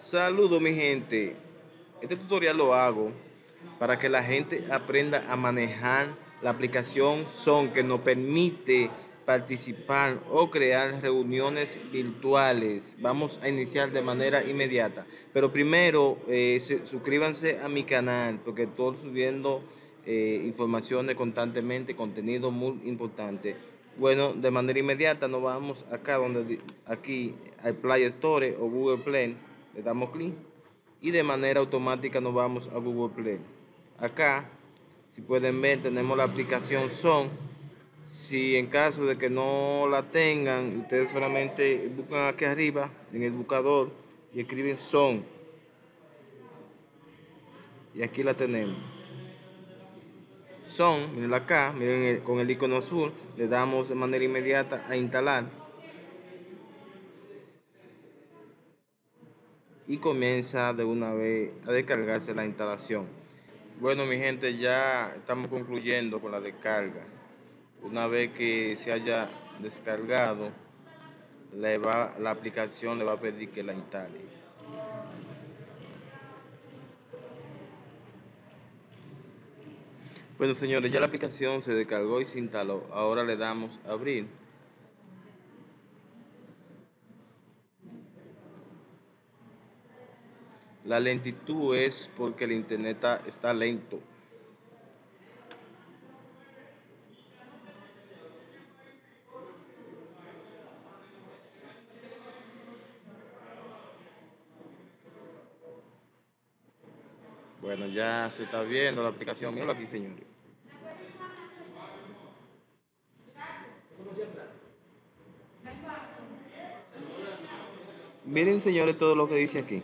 Saludos mi gente, este tutorial lo hago para que la gente aprenda a manejar la aplicación Zoom, que nos permite participar o crear reuniones virtuales. Vamos a iniciar de manera inmediata, pero primero suscríbanse a mi canal, porque estoy subiendo informaciones constantemente, contenido muy importante. Bueno, de manera inmediata nos vamos acá donde aquí al Play Store o Google Play, le damos clic y de manera automática nos vamos a Google Play. Acá, si pueden ver, tenemos la aplicación Zoom. Si en caso de que no la tengan, ustedes solamente buscan aquí arriba en el buscador y escriben Zoom. Y aquí la tenemos. Zoom, miren acá, miren con el icono azul, le damos de manera inmediata a instalar. Y comienza de una vez a descargarse la instalación. Bueno mi gente, ya estamos concluyendo con la descarga. Una vez que se haya descargado, la aplicación le va a pedir que la instale. Bueno señores, ya la aplicación se descargó y se instaló. Ahora le damos a abrir. La lentitud es porque el internet está lento. Bueno, ya se está viendo la aplicación. Míralo aquí, señores. Miren, señores, todo lo que dice aquí.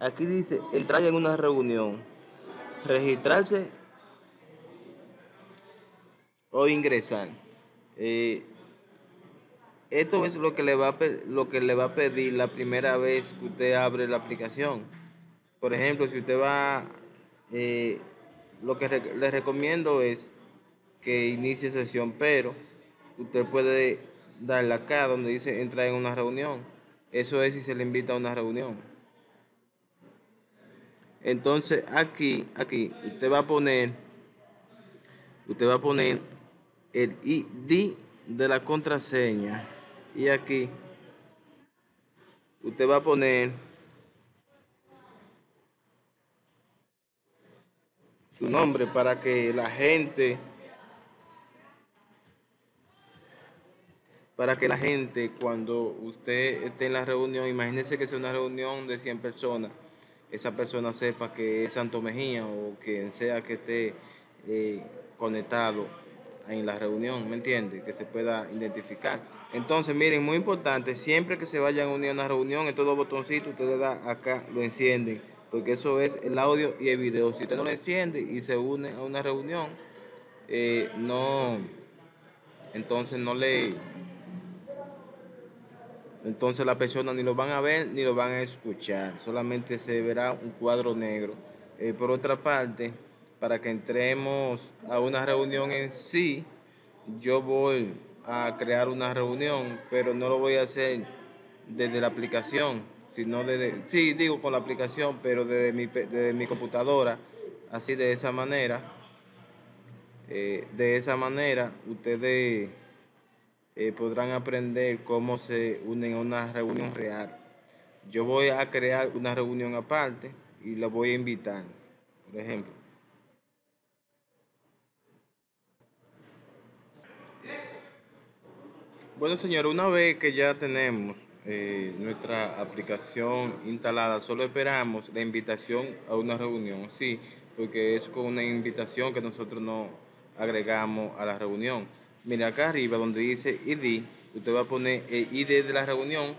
Aquí dice entrar en una reunión, registrarse o ingresar. Esto es lo que le va a pedir la primera vez que usted abre la aplicación. Por ejemplo, si usted va, lo que les recomiendo es que inicie sesión, pero usted puede darle acá donde dice entrar en una reunión. Eso es si se le invita a una reunión. Entonces aquí usted va a poner el ID de la contraseña y aquí usted va a poner su nombre para que la gente cuando usted esté en la reunión, imagínense que sea una reunión de 100 personas. Esa persona sepa que es Santo Mejía o quien sea que esté conectado en la reunión, ¿me entiende? Que se pueda identificar. Entonces, miren, muy importante, siempre que se vayan a unir a una reunión, en todos los botoncitos, usted le da acá, lo encienden, porque eso es el audio y el video. Si usted no lo enciende y se une a una reunión, entonces la persona ni lo van a ver ni lo van a escuchar, solamente se verá un cuadro negro. Por otra parte, para que entremos a una reunión en sí, yo voy a crear una reunión, pero no lo voy a hacer desde la aplicación, sino desde, sí digo con la aplicación, pero desde mi computadora, así de esa manera. Ustedes podrán aprender cómo se unen a una reunión real. Yo voy a crear una reunión aparte y la voy a invitar, por ejemplo. Bueno señor, una vez que ya tenemos nuestra aplicación instalada, solo esperamos la invitación a una reunión, sí, porque es con una invitación que nosotros nos agregamos a la reunión. Mira acá arriba donde dice ID, usted va a poner el ID de la reunión.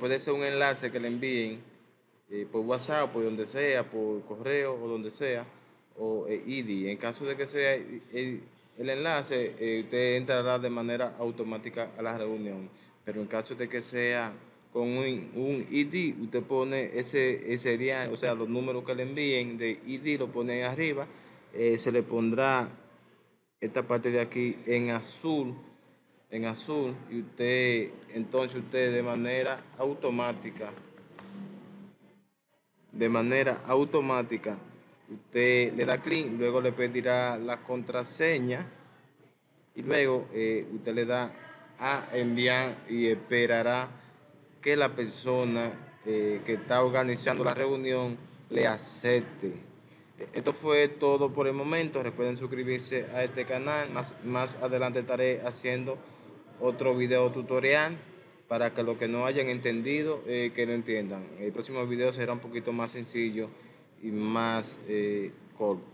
Puede ser un enlace que le envíen por WhatsApp, por donde sea, por correo o donde sea, o ID. En caso de que sea el enlace, usted entrará de manera automática a la reunión. Pero en caso de que sea con un ID, usted pone ese serial, o sea, los números que le envíen de ID, lo pone arriba, se le pondrá esta parte de aquí en azul, y entonces usted de manera automática de manera automática. Usted le da clic, luego le pedirá la contraseña y luego usted le da a enviar y esperará que la persona que está organizando la reunión le acepte. Esto fue todo por el momento. Recuerden suscribirse a este canal. Más adelante estaré haciendo otro video tutorial para que los que no hayan entendido, que lo entiendan. El próximo video será un poquito más sencillo y más corto.